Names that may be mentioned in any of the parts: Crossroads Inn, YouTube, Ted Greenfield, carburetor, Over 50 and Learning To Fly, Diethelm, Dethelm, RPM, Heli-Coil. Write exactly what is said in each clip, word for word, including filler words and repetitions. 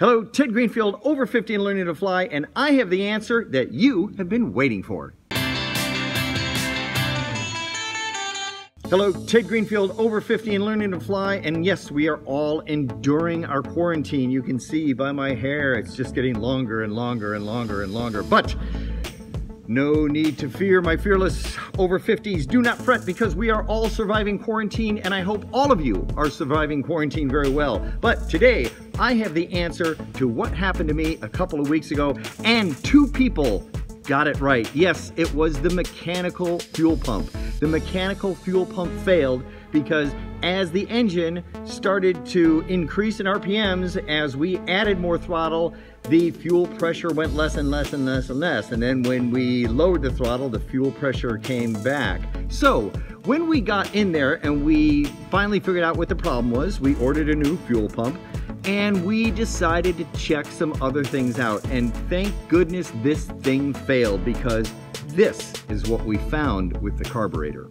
Hello, Ted Greenfield, over fifty and learning to fly, and I have the answer that you have been waiting for. Hello, Ted Greenfield, over fifty and learning to fly, and yes, we are all enduring our quarantine. You can see by my hair, it's just getting longer and longer and longer and longer, but no need to fear, my fearless over fifties. Do not fret because we are all surviving quarantine, and I hope all of you are surviving quarantine very well. But today, I have the answer to what happened to me a couple of weeks ago, and two people got it right. Yes, it was the mechanical fuel pump. The mechanical fuel pump failed because as the engine started to increase in R P Ms, as we added more throttle, the fuel pressure went less and less and less and less. And then when we lowered the throttle, the fuel pressure came back. So when we got in there and we finally figured out what the problem was, we ordered a new fuel pump and we decided to check some other things out. And thank goodness this thing failed, because this is what we found with the carburetor.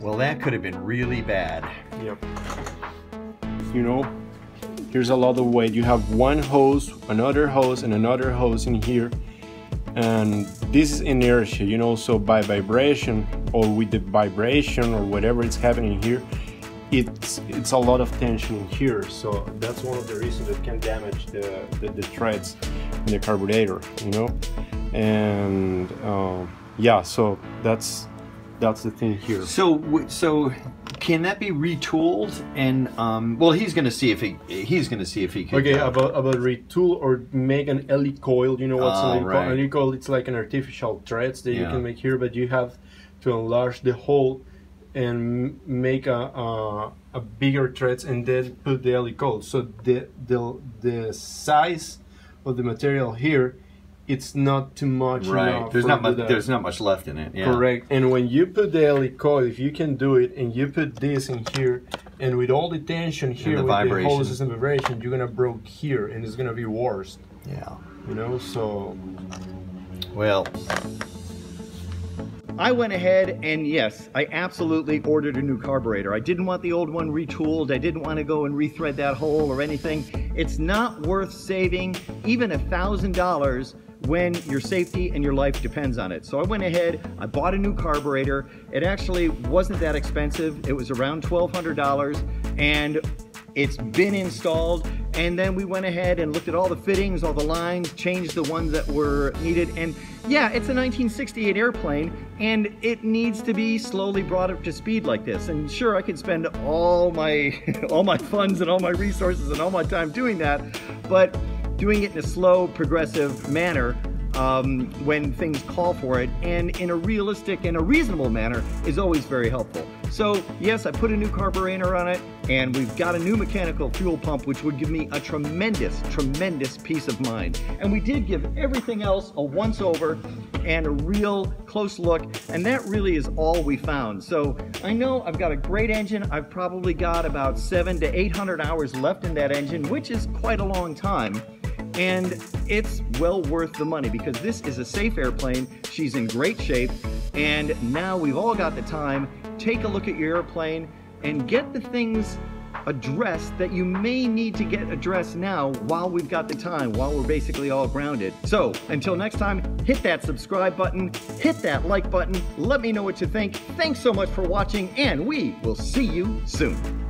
Well, that could have been really bad. Yep. You know, here's a lot of weight. You have one hose, another hose, and another hose in here. And this is inertia, you know, so by vibration, or with the vibration, or whatever is happening here, it's it's a lot of tension in here. So that's one of the reasons that can damage the, the, the threads in the carburetor, you know? And uh, yeah, so that's... that's the thing here. So, so can that be retooled? And um, well, he's going to see if he he's going to see if he can. Okay, uh, about about retool or make an Heli-Coil. You know what's oh, an right. Heli-Coil? It's like an artificial threads that yeah. you can make here, but you have to enlarge the hole and make a a, a bigger threads and then put the Heli-Coil. So the the the size of the material here, it's not too much. Right. There's not much. The, there's not much left in it. Yeah. Correct. And when you put the Heli-Coil, if you can do it, and you put this in here, and with all the tension here, the with the hoses and vibration, you're gonna broke here, and it's gonna be worse. Yeah. You know. So. Well. I went ahead and yes, I absolutely ordered a new carburetor. I didn't want the old one retooled. I didn't want to go and rethread that hole or anything. It's not worth saving even a thousand dollars when your safety and your life depends on it. So I went ahead, I bought a new carburetor. It actually wasn't that expensive. It was around twelve hundred dollars and it's been installed. And then we went ahead and looked at all the fittings, all the lines, changed the ones that were needed. And yeah, it's a nineteen sixty-eight airplane and it needs to be slowly brought up to speed like this. And sure, I could spend all my, all my funds and all my resources and all my time doing that, but doing it in a slow, progressive manner um, when things call for it and in a realistic and a reasonable manner is always very helpful. So yes, I put a new carburetor on it and we've got a new mechanical fuel pump, which would give me a tremendous, tremendous peace of mind. And we did give everything else a once over and a real close look. And that really is all we found. So I know I've got a great engine. I've probably got about seven to eight hundred hours left in that engine, which is quite a long time. And it's well worth the money because this is a safe airplane. She's in great shape. And now we've all got the time. Take a look at your airplane and get the things addressed that you may need to get addressed now while we've got the time, while we're basically all grounded. So until next time, hit that subscribe button, hit that like button, let me know what you think. Thanks so much for watching and we will see you soon.